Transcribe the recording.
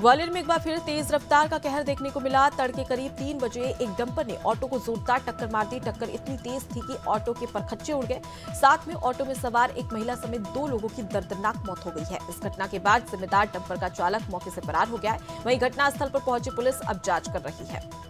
ग्वालियर में एक बार फिर तेज रफ्तार का कहर देखने को मिला। तड़के करीब 3 बजे एक डंपर ने ऑटो को जोरदार टक्कर मार दी। टक्कर इतनी तेज थी कि ऑटो के परखच्चे उड़ गए। साथ में ऑटो में सवार एक महिला समेत 2 लोगों की दर्दनाक मौत हो गई है। इस घटना के बाद जिम्मेदार डंपर का चालक मौके से फरार हो गया है। वहीं घटनास्थल पर पहुंची पुलिस अब जांच कर रही है।